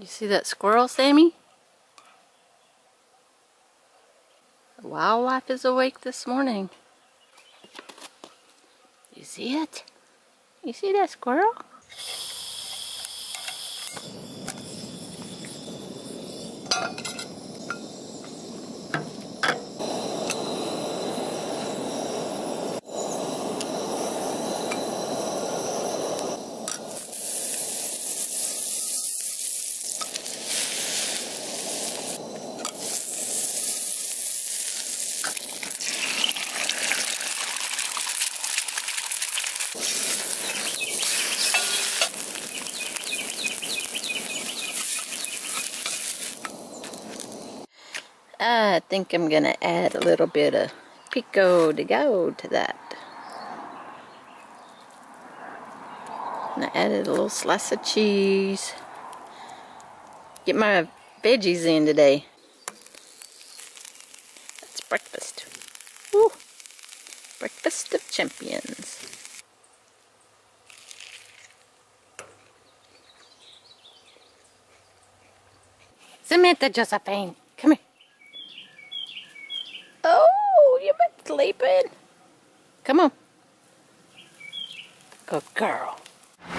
You see that squirrel, Sammy? The wildlife is awake this morning. You see it? You see that squirrel? I think I'm gonna add a little bit of pico de gallo to that. And I added a little slice of cheese. Get my veggies in today. That's breakfast. Woo! Breakfast of champions. Samantha Josephine, come here. Oh, you've been sleeping. Come on. Good girl.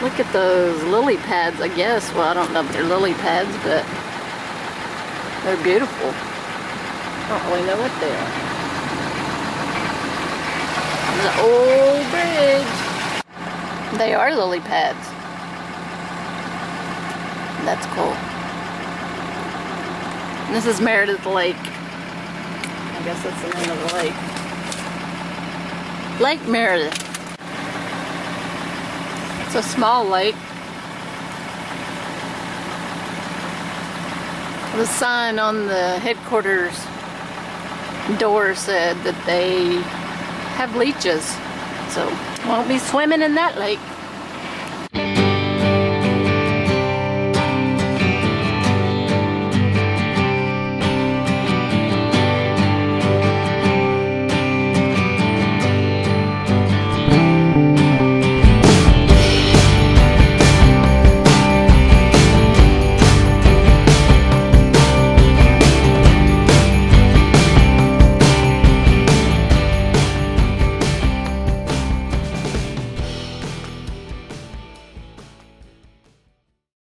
Look at those lily pads, I guess. Well, I don't know if they're lily pads, but they're beautiful. I don't really know what they are. There's an old bridge. They are lily pads. That's cool. This is Meredith Lake. I guess that's the name of the lake. Lake Meredith. It's a small lake. The sign on the headquarters door said that they have leeches. So, won't be swimming in that lake.